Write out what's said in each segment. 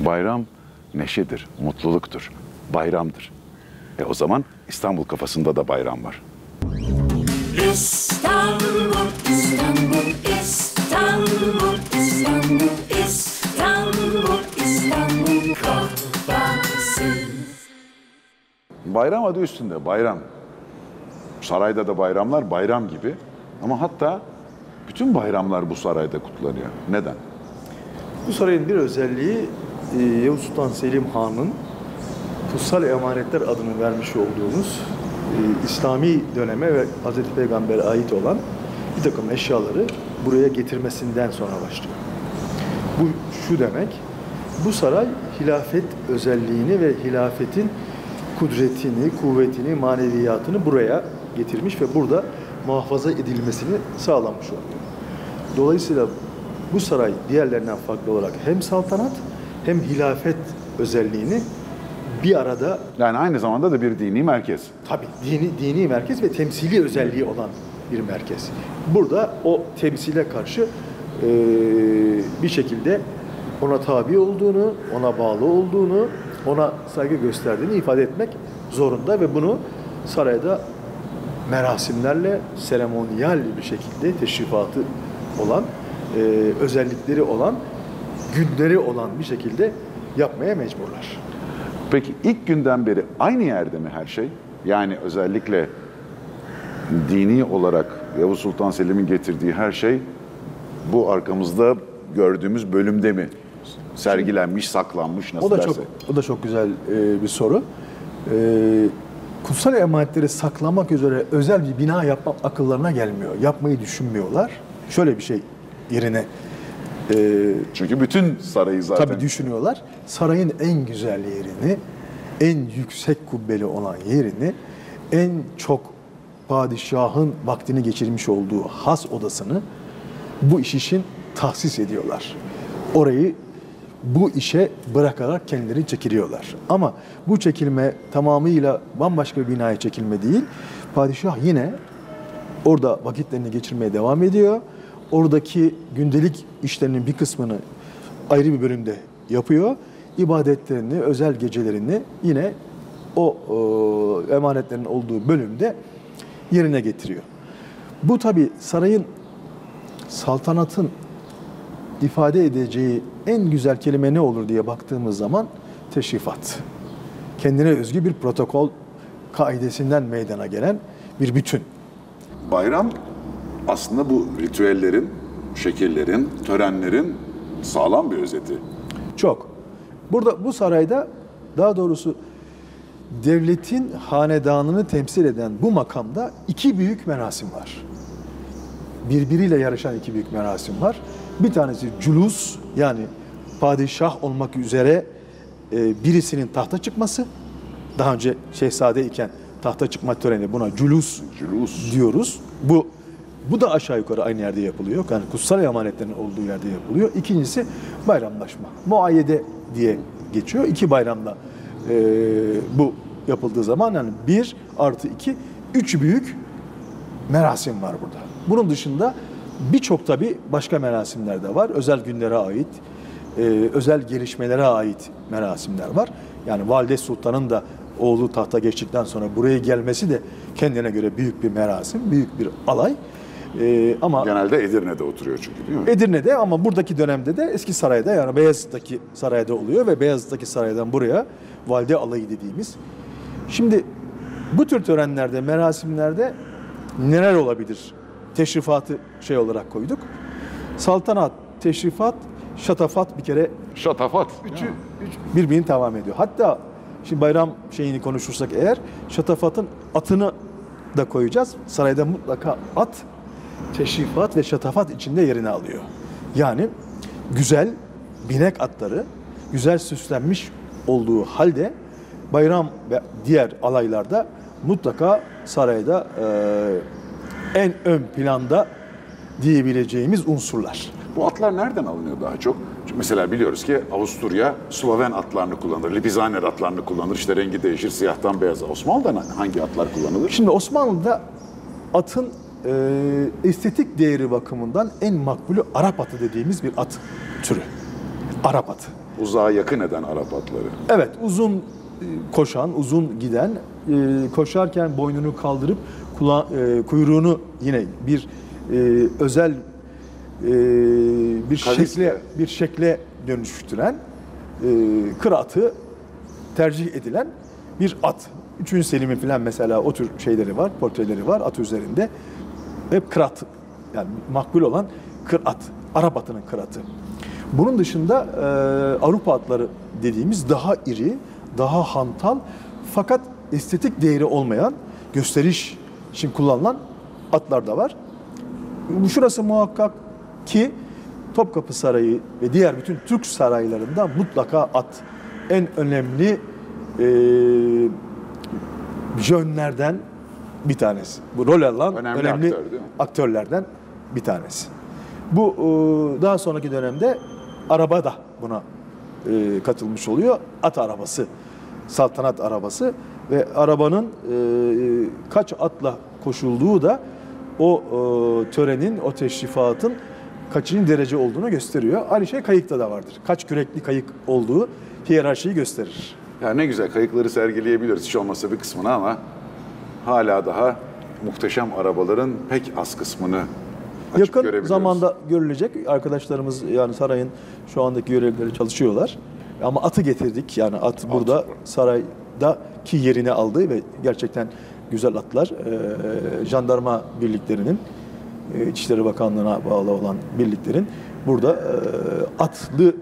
Bayram neşedir, mutluluktur, bayramdır. O zaman İstanbul kafasında da bayram var. İstanbul, İstanbul, İstanbul, İstanbul, İstanbul, İstanbul kafası. Bayram adı üstünde, bayram. Sarayda da bayramlar bayram gibi. Ama hatta bütün bayramlar bu sarayda kutlanıyor. Neden? Bu sarayın bir özelliği Yavuz Sultan Selim Han'ın Kutsal Emanetler adını vermiş olduğumuz İslami döneme ve Hz. Peygamber'e ait olan bir takım eşyaları buraya getirmesinden sonra başlıyor. Bu şu demek, bu saray hilafet özelliğini ve hilafetin kudretini, kuvvetini, maneviyatını buraya getirmiş ve burada muhafaza edilmesini sağlamış oluyor. Dolayısıyla bu saray diğerlerinden farklı olarak hem saltanat hem hilafet özelliğini bir arada... Yani aynı zamanda da bir dini merkez. Tabii, dini merkez ve temsili özelliği olan bir merkez. Burada o temsile karşı bir şekilde ona tabi olduğunu, ona bağlı olduğunu, ona saygı gösterdiğini ifade etmek zorunda ve bunu sarayda merasimlerle, seremoniyal bir şekilde teşrifatı olan, özellikleri olan, günleri olan bir şekilde yapmaya mecburlar. Peki ilk günden beri aynı yerde mi her şey? Yani özellikle dini olarak Yavuz Sultan Selim'in getirdiği her şey bu arkamızda gördüğümüz bölümde mi sergilenmiş, saklanmış, nasıl derse? O da çok güzel bir soru. Kutsal emanetleri saklamak üzere özel bir bina yapmak akıllarına gelmiyor. Yapmayı düşünmüyorlar. Şöyle bir şey yerine... Çünkü bütün sarayı zaten... Tabii düşünüyorlar. Sarayın en güzel yerini, en yüksek kubbeli olan yerini, en çok padişahın vaktini geçirmiş olduğu has odasını bu iş için tahsis ediyorlar. Orayı bu işe bırakarak kendileri çekiliyorlar. Ama bu çekilme tamamıyla bambaşka bir binaya çekilme değil. Padişah yine orada vakitlerini geçirmeye devam ediyor. Oradaki gündelik işlerinin bir kısmını ayrı bir bölümde yapıyor. İbadetlerini, özel gecelerini yine o emanetlerin olduğu bölümde yerine getiriyor. Bu tabii sarayın, saltanatın ifade edeceği en güzel kelime ne olur diye baktığımız zaman teşrifat. Kendine özgü bir protokol kaidesinden meydana gelen bir bütün. Bayram aslında bu ritüellerin, şekillerin, törenlerin sağlam bir özeti. Çok. Burada bu sarayda, daha doğrusu devletin hanedanını temsil eden bu makamda iki büyük merasim var. Birbiriyle yarışan iki büyük merasim var. Bir tanesi culus, yani padişah olmak üzere birisinin tahta çıkması. Daha önce şehzade iken tahta çıkma töreni, buna culus diyoruz. Bu da aşağı yukarı aynı yerde yapılıyor. Yani kutsal emanetlerin olduğu yerde yapılıyor. İkincisi bayramlaşma. Muayyede diye geçiyor. İki bayramda bu yapıldığı zaman, yani 1+2, 3 büyük merasim var burada. Bunun dışında birçok tabii başka merasimler de var. Özel günlere ait, özel gelişmelere ait merasimler var. Yani Valide Sultan'ın da oğlu tahta geçtikten sonra buraya gelmesi de kendine göre büyük bir merasim, büyük bir alay. Ama genelde Edirne'de oturuyor çünkü, değil mi? Edirne'de, ama buradaki dönemde de eski sarayda, yani Beyazıt'taki sarayda oluyor ve Beyazıt'taki saraydan buraya Valide Alayı dediğimiz. Şimdi bu tür törenlerde, merasimlerde neler olabilir? Teşrifatı şey olarak koyduk. Saltanat, teşrifat, şatafat bir kere. Şatafat. Üçü birbirini tamam ediyor. Hatta şimdi bayram şeyini konuşursak eğer, şatafatın atını da koyacağız. Sarayda mutlaka at, teşrifat ve şatafat içinde yerini alıyor. Yani güzel binek atları, güzel süslenmiş olduğu halde bayram ve diğer alaylarda mutlaka sarayda en ön planda diyebileceğimiz unsurlar. Bu atlar nereden alınıyor daha çok? Çünkü mesela biliyoruz ki Avusturya Sloven atlarını kullanır, Lipizaner atlarını kullanır. İşte rengi değişir siyahtan beyaza. Osmanlı'da hangi atlar kullanılır? Şimdi Osmanlı'da atın estetik değeri bakımından en makbulü Arap atı dediğimiz bir at türü. Arap atı. uzağa yakın eden Arap atları. Evet, uzun koşan, uzun giden, koşarken boynunu kaldırıp kuyruğunu yine bir özel bir şekle dönüştüren, kıraatı tercih edilen bir at. 3. Selim'in falan mesela o tür şeyleri var, portreleri var at üzerinde. Hep kırat, yani makbul olan kırat, Arap atının kıratı. Bunun dışında Avrupa atları dediğimiz daha iri, daha hantal fakat estetik değeri olmayan, gösteriş için kullanılan atlar da var. Şurası muhakkak ki Topkapı Sarayı ve diğer bütün Türk saraylarında mutlaka at en önemli jönlerden bir tanesi. Bu rol alan önemli aktörlerden bir tanesi. Bu daha sonraki dönemde araba da buna katılmış oluyor. At arabası, saltanat arabası ve arabanın kaç atla koşulduğu da o törenin, o teşrifatın kaçıncı derece olduğunu gösteriyor. Aynı şey kayıkta da vardır. Kaç kürekli kayık olduğu hiyerarşiyi gösterir. Ya ne güzel, kayıkları sergileyebiliriz hiç olmazsa bir kısmını ama hala daha muhteşem arabaların pek az kısmını açık görebiliyoruz. Yakın zamanda görülecek. Arkadaşlarımız yani sarayın şu andaki görevlileri çalışıyorlar. Ama atı getirdik. Yani at burada saraydaki yerini aldı ve gerçekten güzel atlar. Jandarma birliklerinin, İçişleri Bakanlığı'na bağlı olan birliklerin burada atlı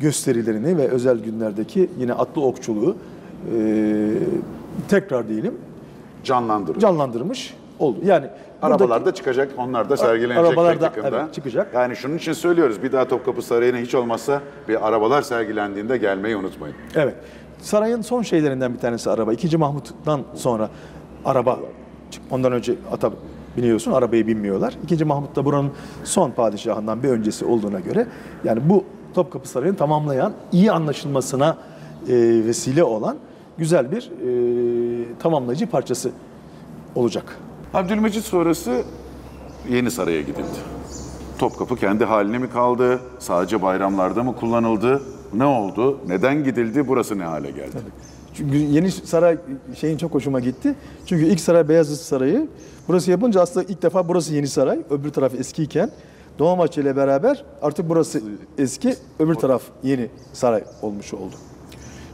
gösterilerini ve özel günlerdeki yine atlı okçuluğu tekrar diyelim canlandırmış oldu. Yani arabalarda çıkacak, onlar da sergilenecek yakında. Evet, çıkacak. Yani şunun için söylüyoruz, bir daha Topkapı Sarayı'na hiç olmazsa bir arabalar sergilendiğinde gelmeyi unutmayın. Evet. Sarayın son şeylerinden bir tanesi araba. 2. Mahmut'tan sonra araba. Ondan önce ata biniyorsun, arabaya binmiyorlar. 2. Mahmut da buranın son padişahından bir öncesi olduğuna göre yani bu Topkapı Sarayı'nı tamamlayan, iyi anlaşılmasına vesile olan güzel bir tamamlayıcı parçası olacak. Abdülmecit sonrası yeni saraya gidildi. Topkapı kendi haline mi kaldı? Sadece bayramlarda mı kullanıldı? Ne oldu? Neden gidildi? Burası ne hale geldi? Tabii. Çünkü yeni saray şeyin çok hoşuma gitti. Çünkü ilk saray Beyazıt Sarayı. Burası yapınca aslında ilk defa burası yeni saray. Öbür taraf eskiyken Dolmabahçe ile beraber artık burası eski, öbür taraf yeni saray olmuş oldu.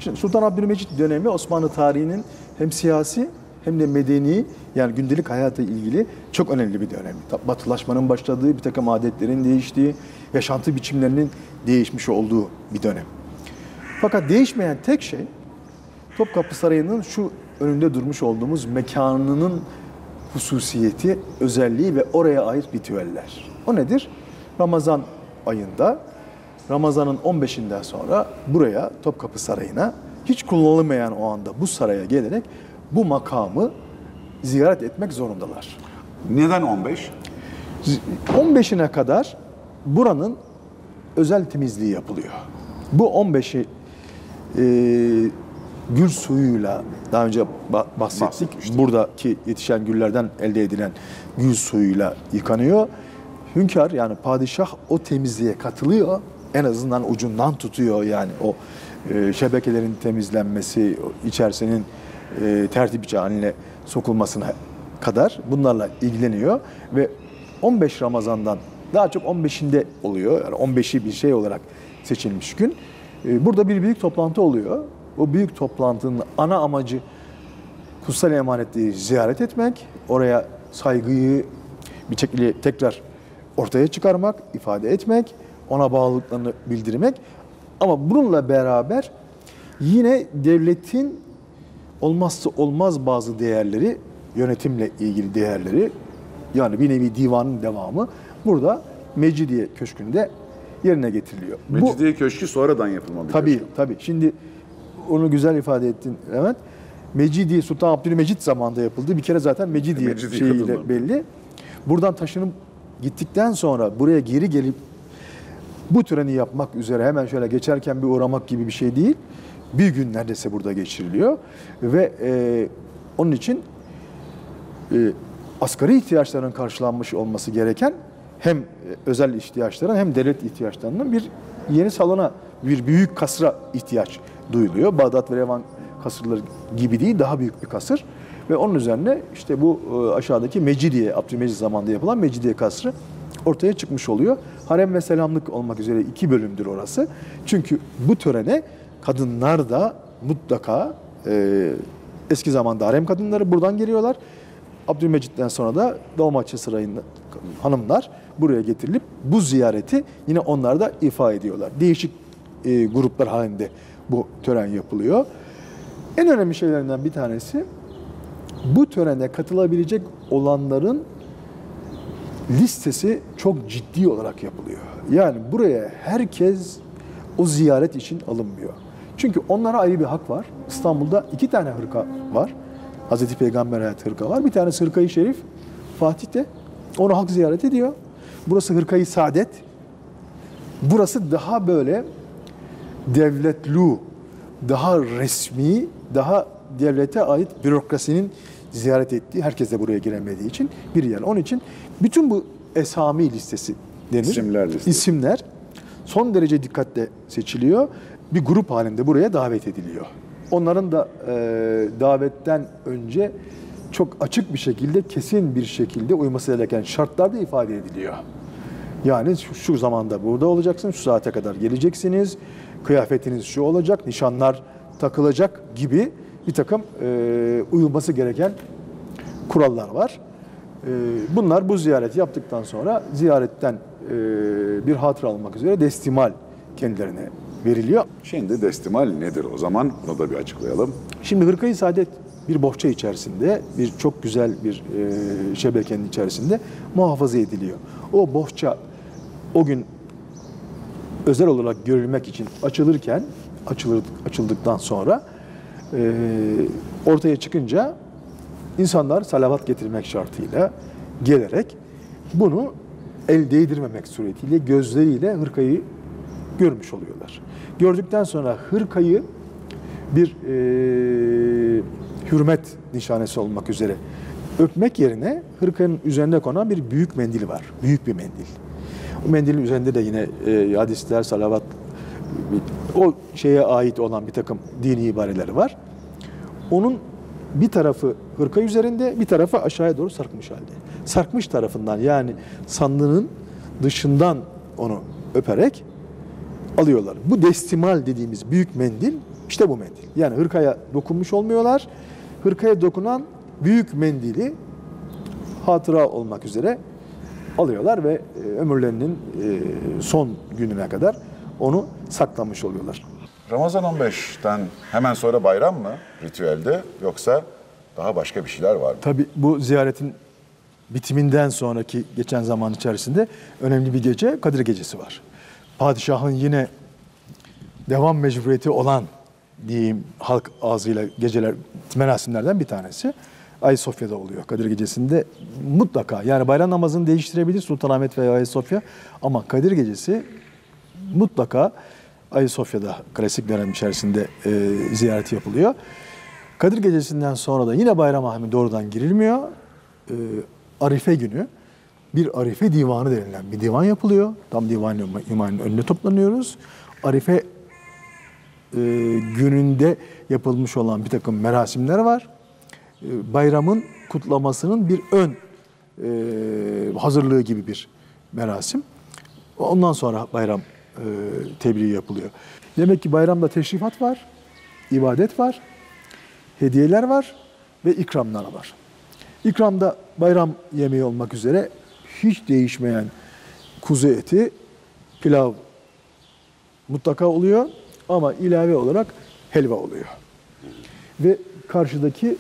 Şimdi Sultan Abdülmecit dönemi Osmanlı tarihinin hem siyasi hem de medeni, yani gündelik hayata ilgili çok önemli bir dönem. Batılaşmanın başladığı, bir takım adetlerin değiştiği, yaşantı biçimlerinin değişmiş olduğu bir dönem. Fakat değişmeyen tek şey Topkapı Sarayı'nın şu önünde durmuş olduğumuz mekanının hususiyeti, özelliği ve oraya ait ritüeller. O nedir? Ramazan ayında, Ramazan'ın 15'inden sonra buraya, Topkapı Sarayı'na, hiç kullanılmayan o anda bu saraya gelerek bu makamı ziyaret etmek zorundalar. Neden 15? 15'ine kadar buranın özel temizliği yapılıyor. Bu 15'i gül suyuyla, daha önce bahsettik, buradaki yetişen güllerden elde edilen gül suyuyla yıkanıyor. Hünkâr yani padişah o temizliğe katılıyor. En azından ucundan tutuyor yani o şebekelerin temizlenmesi, içerisinin tertipçi haline sokulmasına kadar bunlarla ilgileniyor. Ve 15 Ramazan'dan daha çok 15'inde oluyor. Yani 15'i bir şey olarak seçilmiş gün. Burada bir büyük toplantı oluyor. O büyük toplantının ana amacı Kutsal Emanetleri ziyaret etmek, oraya saygıyı bir şekilde tekrar ortaya çıkarmak, ifade etmek, ona bağlılıklarını bildirmek. Ama bununla beraber yine devletin olmazsa olmaz bazı değerleri, yönetimle ilgili değerleri, yani bir nevi divanın devamı burada Mecidiye Köşkü'nde yerine getiriliyor. Mecidiye Köşkü sonradan yapılma bir köşkü. Tabii. Şimdi onu güzel ifade ettin Levent. Mecidiye, Sultan Abdülmecit zamanında yapıldı. Bir kere zaten Mecidiye şeyiyle belli. Buradan taşınıp gittikten sonra buraya geri gelip bu töreni yapmak üzere hemen şöyle geçerken bir uğramak gibi bir şey değil. Bir gün neredeyse burada geçiriliyor ve onun için asgari ihtiyaçların karşılanmış olması gereken hem özel ihtiyaçların hem devlet ihtiyaçlarının bir yeni salona, bir büyük kasra ihtiyaç duyuluyor. Bağdat ve Revan kasırları gibi değil, daha büyük bir kasır. Ve onun üzerine işte bu aşağıdaki Mecidiye, Abdülmecit zamanında yapılan Mecidiye kasrı ortaya çıkmış oluyor. Harem ve selamlık olmak üzere 2 bölümdür orası. Çünkü bu törene kadınlar da mutlaka eski zamanda harem kadınları buradan geliyorlar. Abdülmecit'ten sonra da Dolmabahçe Sarayı'nın hanımlar buraya getirilip bu ziyareti yine onlar da ifa ediyorlar. Değişik gruplar halinde bu tören yapılıyor. En önemli şeylerinden bir tanesi bu törene katılabilecek olanların listesi çok ciddi olarak yapılıyor. Yani buraya herkes o ziyaret için alınmıyor. Çünkü onlara ayrı bir hak var. İstanbul'da 2 tane hırka var. Hazreti Peygamber hayatı hırka var. Bir tanesi Hırka-i Şerif, Fatih'te. Onu halk ziyaret ediyor. Burası Hırka-i Saadet. Burası daha böyle devletlu, daha resmi, daha devlete ait bürokrasinin ziyaret ettiği, herkes de buraya giremediği için bir yer. Onun için bütün bu esami listesi denir. İsimler listesi. İsimler son derece dikkatle seçiliyor. Bir grup halinde buraya davet ediliyor. Onların da davetten önce çok açık bir şekilde, kesin bir şekilde uyması gereken şartlar da ifade ediliyor. Yani şu zamanda burada olacaksınız, şu saate kadar geleceksiniz, kıyafetiniz şu olacak, nişanlar takılacak gibi bir takım uyulması gereken kurallar var. Bunlar bu ziyareti yaptıktan sonra ziyaretten bir hatıra almak üzere destimal kendilerine veriliyor. Şimdi destimal nedir o zaman? Bunu da bir açıklayalım. Şimdi Hırka-i Saadet bir bohça içerisinde, bir çok güzel bir şebekenin içerisinde muhafaza ediliyor. O bohça o gün özel olarak görülmek için açılırken, açıldıktan sonra ortaya çıkınca insanlar salavat getirmek şartıyla gelerek bunu el değdirmemek suretiyle gözleriyle hırkayı görmüş oluyorlar. Gördükten sonra hırkayı bir hürmet nişanesi olmak üzere öpmek yerine hırkanın üzerine konan bir büyük mendil var. Büyük bir mendil. O mendilin üzerinde de yine hadisler, salavat, o şeye ait olan bir takım dini ibareleri var. Onun bir tarafı hırka üzerinde, bir tarafı aşağıya doğru sarkmış halde. Sarkmış tarafından, yani sandığının dışından onu öperek alıyorlar. Bu destimal dediğimiz büyük mendil, işte bu mendil. Yani hırkaya dokunmuş olmuyorlar. Hırkaya dokunan büyük mendili hatıra olmak üzere alıyorlar ve ömürlerinin son gününe kadar onu saklamış oluyorlar. Ramazan 15'ten hemen sonra bayram mı ritüelde, yoksa daha başka bir şeyler var mı? Tabii bu ziyaretin bitiminden sonraki geçen zaman içerisinde önemli bir gece Kadir Gecesi var. Padişahın yine devam mecburiyeti olan, diyeyim halk ağzıyla, geceler, merasimlerden bir tanesi Ayasofya'da oluyor. Kadir Gecesi'nde mutlaka, yani bayram namazını değiştirebilir Sultanahmet veya Ayasofya, ama Kadir Gecesi mutlaka Ayasofya'da klasik dönem içerisinde ziyareti yapılıyor. Kadir Gecesi'nden sonra da yine bayrama hemen doğrudan girilmiyor. Arife günü bir Arife divanı denilen bir divan yapılıyor. Tam divan-ı imanın önüne toplanıyoruz. Arife gününde yapılmış olan bir takım merasimler var. Bayramın kutlamasının bir ön hazırlığı gibi bir merasim. Ondan sonra bayram tebriği yapılıyor. Demek ki bayramda teşrifat var, ibadet var, hediyeler var ve ikramlar var. İkramda bayram yemeği olmak üzere hiç değişmeyen kuzu eti, pilav mutlaka oluyor, ama ilave olarak helva oluyor. Ve karşıdaki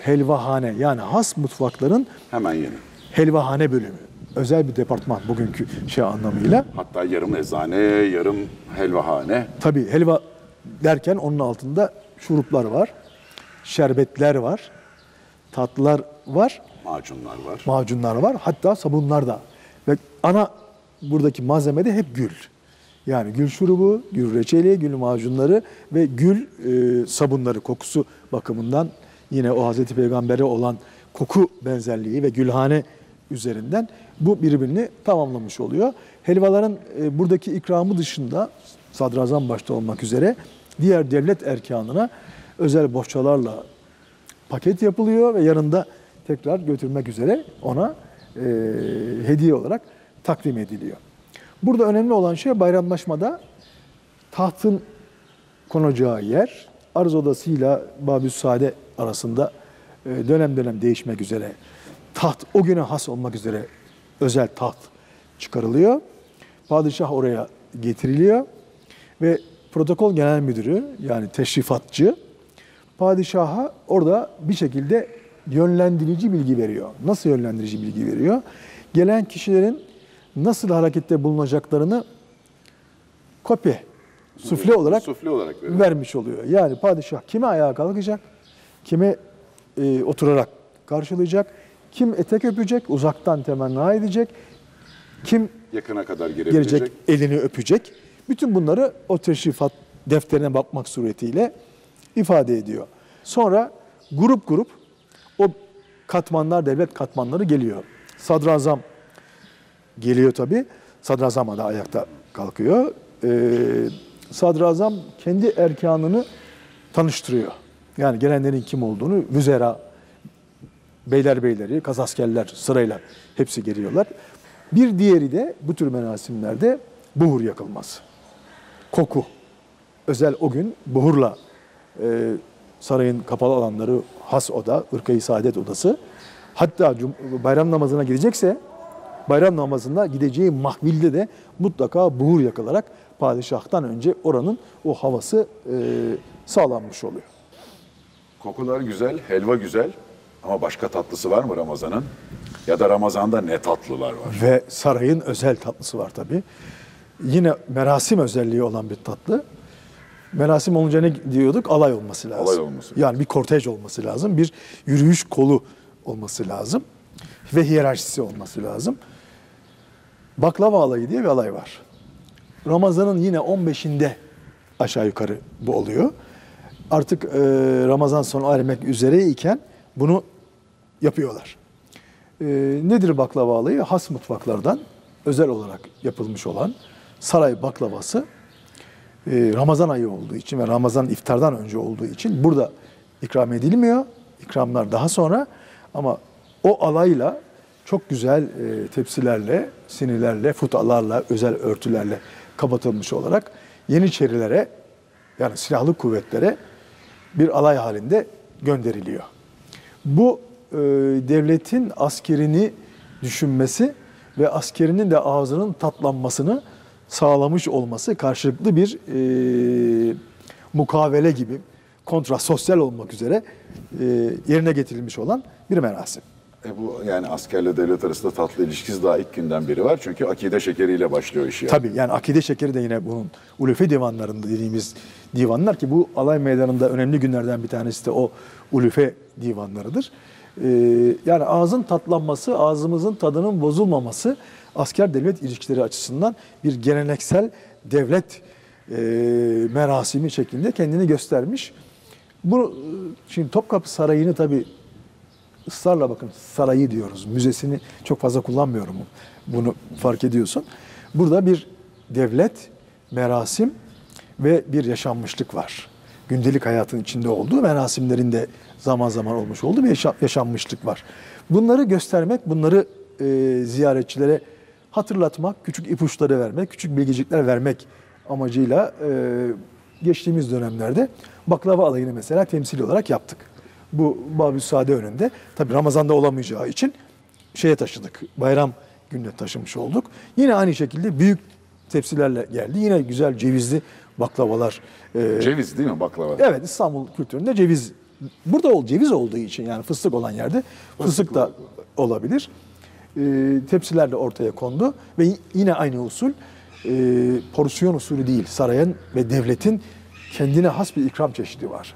helvahane, yani has mutfakların hemen yeni helvahane bölümü. Özel bir departman bugünkü şey anlamıyla. Hatta yarım eczane, yarım helvahane. Tabii helva derken onun altında şuruplar var, şerbetler var, tatlılar var. Macunlar var. Macunlar var. Hatta sabunlar da. Ve ana buradaki malzemede hep gül. Yani gül şurubu, gül reçeli, gül macunları ve gül sabunları kokusu bakımından yine o Hazreti Peygamber'e olan koku benzerliği ve gülhane üzerinden bu birbirini tamamlamış oluyor. Helvaların buradaki ikramı dışında sadrazam başta olmak üzere diğer devlet erkanına özel bohçalarla paket yapılıyor ve yanında tekrar götürmek üzere ona hediye olarak takdim ediliyor. Burada önemli olan şey bayramlaşmada tahtın konacağı yer, arz odasıyla Babüsaade arasında dönem dönem değişmek üzere taht, o güne has olmak üzere özel taht çıkarılıyor. Padişah oraya getiriliyor ve protokol genel müdürü yani teşrifatçı padişaha orada bir şekilde yönlendirici bilgi veriyor. Nasıl yönlendirici bilgi veriyor? Gelen kişilerin nasıl harekette bulunacaklarını kopya, sufle olarak vermiş oluyor. Yani padişah kime ayağa kalkacak, kime oturarak karşılayacak, kim etek öpecek, uzaktan temenni edecek, kim yakına kadar gelecek, elini öpecek. Bütün bunları o teşrifat defterine bakmak suretiyle ifade ediyor. Sonra grup grup o katmanlar, devlet katmanları geliyor. Sadrazam geliyor tabii. Sadrazam da ayakta kalkıyor. Sadrazam kendi erkanını tanıştırıyor. Yani gelenlerin kim olduğunu, vüzera, beylerbeyleri, kazaskerler sırayla hepsi geliyorlar. Bir diğeri de bu tür merasimlerde buhur yakılması. Koku. Özel o gün buhurla sarayın kapalı alanları has oda, ırk-ı saadet odası. Hatta bayram namazına gidecekse bayram namazında gideceği mahvilde de mutlaka buhur yakılarak padişahtan önce oranın o havası sağlanmış oluyor. Kokular güzel, helva güzel ama başka tatlısı var mı Ramazan'ın? Ya da Ramazan'da ne tatlılar var? Ve sarayın özel tatlısı var tabii. Yine merasim özelliği olan bir tatlı. Merasim olunca ne diyorduk? Alay olması lazım. Alay olması. Yani bir kortej olması lazım, bir yürüyüş kolu olması lazım ve hiyerarşisi olması lazım. Baklava alayı diye bir alay var. Ramazan'ın yine 15'inde aşağı yukarı bu oluyor. Artık Ramazan sona ermek üzereyken bunu yapıyorlar. Nedir baklava alayı? Has mutfaklardan özel olarak yapılmış olan saray baklavası Ramazan ayı olduğu için ve Ramazan iftardan önce olduğu için burada ikram edilmiyor. İkramlar daha sonra ama o alayla çok güzel tepsilerle, sinilerle, futalarla, özel örtülerle kapatılmış olarak Yeniçerilere yani silahlı kuvvetlere bir alay halinde gönderiliyor. Bu devletin askerini düşünmesi ve askerinin de ağzının tatlanmasını sağlamış olması karşılıklı bir mukavele gibi kontrasosyal olmak üzere yerine getirilmiş olan bir merasim. Bu yani askerle devlet arasında tatlı ilişkisi daha ilk günden beri var. Çünkü akide şekeriyle başlıyor işi. Yani. Tabii yani akide şekeri de yine bunun ulûfe divanlarında dediğimiz divanlar ki bu alay meydanında önemli günlerden bir tanesi de o ulûfe divanlarıdır. Yani ağzın tatlanması, ağzımızın tadının bozulmaması asker-devlet ilişkileri açısından bir geleneksel devlet merasimi şeklinde kendini göstermiş. Bu şimdi Topkapı Sarayı'nı tabii ısrarla bakın sarayı diyoruz. Müzesini çok fazla kullanmıyorum. Bunu fark ediyorsun. Burada bir devlet, merasim ve bir yaşanmışlık var. Gündelik hayatın içinde olduğu merasimlerin de zaman zaman olmuş olduğu bir yaşanmışlık var. Bunları göstermek, bunları ziyaretçilere hatırlatmak, küçük ipuçları vermek, küçük bilgicikler vermek amacıyla geçtiğimiz dönemlerde baklava alayını mesela temsili olarak yaptık. Bu Babüsaade önünde. Tabii Ramazan'da olamayacağı için şeye taşıdık. Bayram gününe taşımış olduk. Yine aynı şekilde büyük tepsilerle geldi. Yine güzel cevizli baklavalar. Ceviz değil mi baklava? Evet, İstanbul kültüründe ceviz. Burada ceviz olduğu için yani fıstık olan yerde fıstık da olabilir. Tepsilerle ortaya kondu ve yine aynı usul porsiyon usulü değil. Sarayın ve devletin kendine has bir ikram çeşidi var.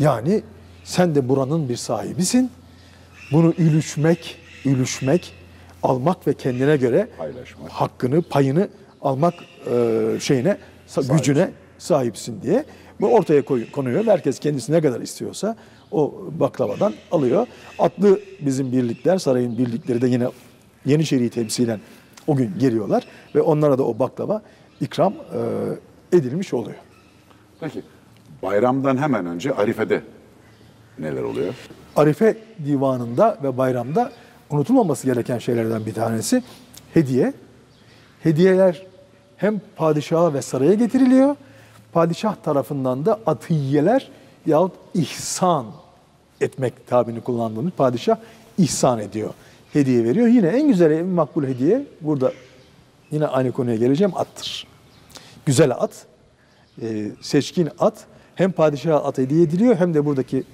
Yani sen de buranın bir sahibisin. Bunu ülüşmek, almak ve kendine göre paylaşmak. Hakkını, payını almak gücüne sahipsin diye. Bu ortaya konuyor. Herkes kendisi ne kadar istiyorsa o baklavadan alıyor. Atlı bizim birlikler, sarayın birlikleri de yine Yeniçeri'yi temsilen o gün geliyorlar ve onlara da o baklava ikram edilmiş oluyor. Peki bayramdan hemen önce Arife'de neler oluyor? Arife divanında ve bayramda unutulmaması gereken şeylerden bir tanesi hediye. Hediyeler hem padişaha ve saraya getiriliyor, padişah tarafından da atiyeler yahut ihsan etmek tabirini kullandığımız padişah ihsan ediyor, hediye veriyor. Yine en güzel, en makbul hediye burada yine aynı konuya geleceğim attır. Güzel at, seçkin at hem padişaha at hediye ediliyor hem de buradaki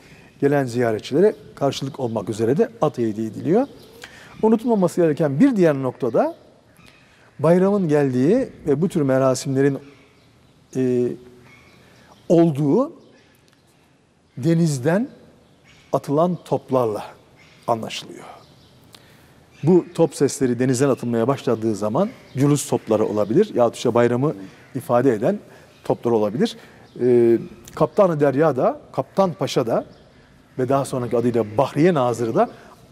gelen ziyaretçilere karşılık olmak üzere de at hediye ediliyor. Unutulmaması gereken bir diğer noktada bayramın geldiği ve bu tür merasimlerin olduğu denizden atılan toplarla anlaşılıyor. Bu top sesleri denizden atılmaya başladığı zaman cülüs topları olabilir yahut işte bayramı ifade eden toplar olabilir. Kaptan-ı Derya da, Kaptan Paşa da ve daha sonraki adıyla Bahriye Nazırı da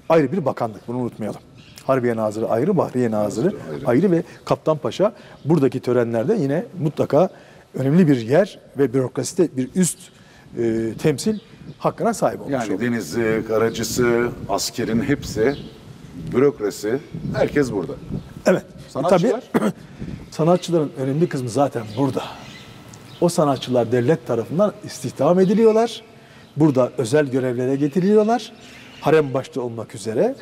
ayrı bir bakanlık. Bunu unutmayalım. Harbiye Nazırı ayrı, Bahriye Nazırı ayrı ve Kaptan Paşa buradaki törenlerde yine mutlaka önemli bir yer ve bürokraside bir üst temsil hakkına sahip olmuş. Yani denizi, karacısı, askerin hepsi, bürokrasi, herkes burada. Evet. Sanatçılar? Tabii, sanatçıların önemli kısmı zaten burada. O sanatçılar devlet tarafından istihdam ediliyorlar. Burada özel görevlere getiriliyorlar. Harem başta olmak üzere.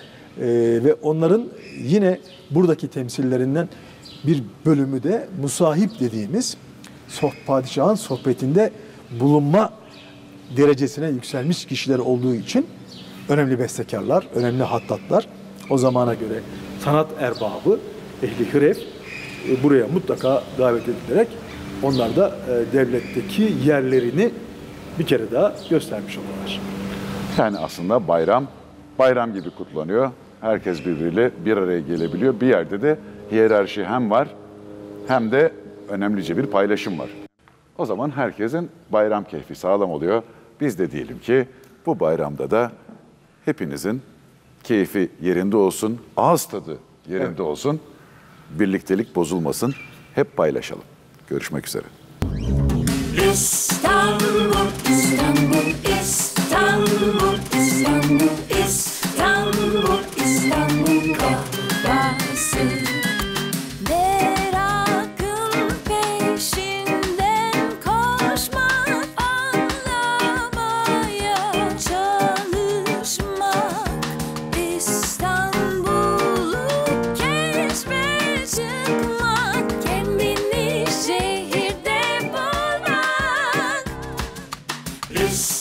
Ve onların yine buradaki temsillerinden bir bölümü de musahip dediğimiz padişahın sohbetinde bulunma derecesine yükselmiş kişiler olduğu için önemli bestekarlar, önemli hattatlar, o zamana göre sanat erbabı, ehli hiref buraya mutlaka davet edilerek onlar da devletteki yerlerini bir kere daha göstermiş oluyorlar. Yani aslında bayram gibi kutlanıyor. Herkes birbiriyle bir araya gelebiliyor. Bir yerde de hiyerarşi hem var hem de önemlice bir paylaşım var. O zaman herkesin bayram keyfi sağlam oluyor. Biz de diyelim ki bu bayramda da hepinizin keyfi yerinde olsun, ağız tadı yerinde evet. olsun, birliktelik bozulmasın, hep paylaşalım. Görüşmek üzere. İstanbul, İstanbul, İstanbul, İstanbul, İstanbul, İstanbul kafası. Yes.